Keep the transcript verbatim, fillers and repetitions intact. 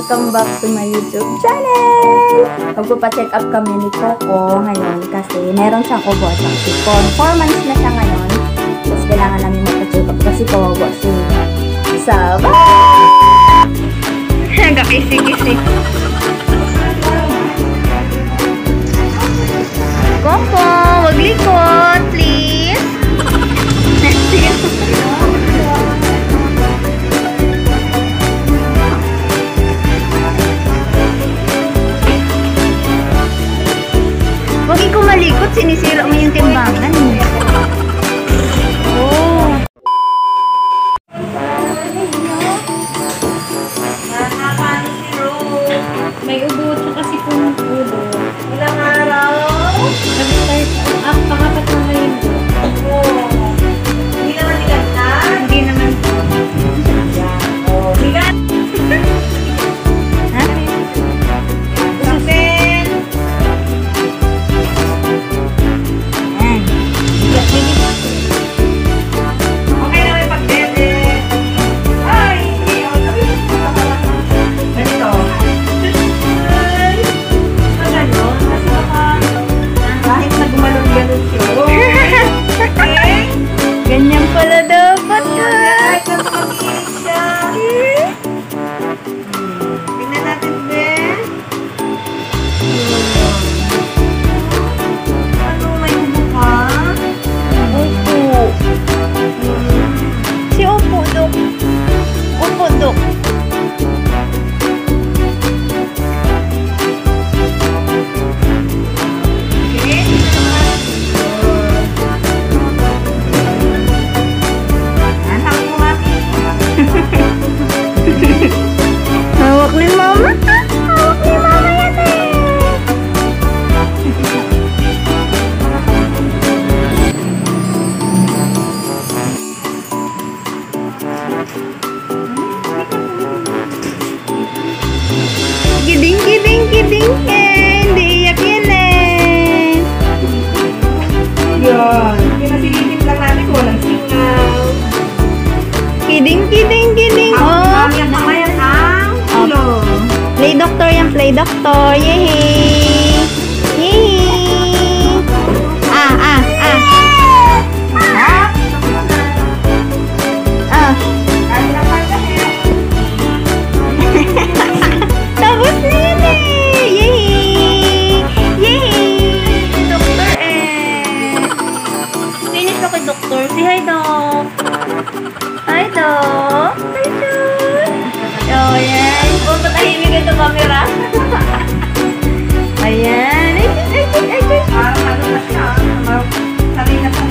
Welcome back to my YouTube channel! Magpapacheck up kami ni Coco ngayon kasi meron siyang ubo at sipon. four months na siya ngayon. Mas kailangan namin magpacheck up kasi kawawa siya. Saba! Nagkapisig-isig. Coco, wag likod, please! Kung malikot, sinisira mo yung timbangan. Oh. May ubo at saka sipon ng ulo. Ilang araw? Nag-start up, pangapat na ngayon. Hindi naman bigat na? Hindi naman. Bigat! Doctor yang play doctor, yehi, yehi, ah ah ah, ah, ah, tapos na yun eh, yehi, yehi, doctor eh, finish ako kay doctor, say hi doc, hi doc, hi doc, oh yeah. Patahimik ito kamera. Ayan. Ay, ay, ay, ay, ay. Parang ano na siya. Sabi na sa